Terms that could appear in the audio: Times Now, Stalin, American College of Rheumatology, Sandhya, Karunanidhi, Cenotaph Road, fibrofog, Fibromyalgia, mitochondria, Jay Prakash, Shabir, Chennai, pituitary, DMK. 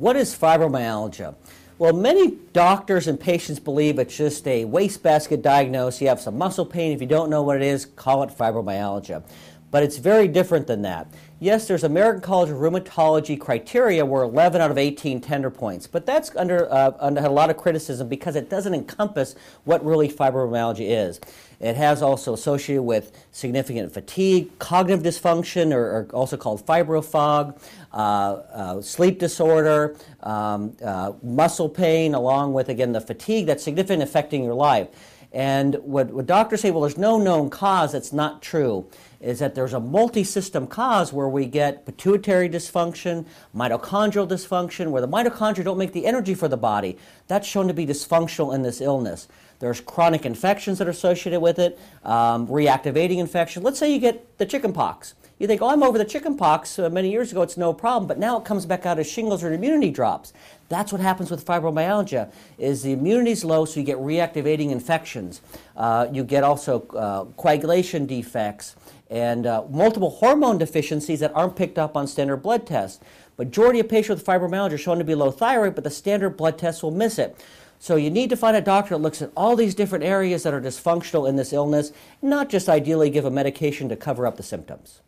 What is fibromyalgia? Well, many doctors and patients believe it's just a wastebasket diagnosis. You have some muscle pain. If you don't know what it is, call it fibromyalgia. But it's very different than that. Yes, there's American College of Rheumatology criteria where 11 out of 18 tender points, but that's under a lot of criticism because it doesn't encompass what really fibromyalgia is. It has also associated with significant fatigue, cognitive dysfunction, or also called fibrofog, sleep disorder, muscle pain, along with, again, the fatigue that's significant affecting your life. And what doctors say, well, there's no known cause, that's not true, is that there's a multi-system cause where we get pituitary dysfunction, mitochondrial dysfunction, where the mitochondria don't make the energy for the body. That's shown to be dysfunctional in this illness. There's chronic infections that are associated with it, reactivating infection. Let's say you get the chicken pox. You think, oh, I'm over the chicken pox many years ago, it's no problem, but now it comes back out as shingles or immunity drops. That's what happens with fibromyalgia, is the immunity's low, so you get reactivating infections. You get also coagulation defects and multiple hormone deficiencies that aren't picked up on standard blood tests. Majority of patients with fibromyalgia are shown to be low thyroid, but the standard blood tests will miss it. So you need to find a doctor that looks at all these different areas that are dysfunctional in this illness, not just ideally give a medication to cover up the symptoms.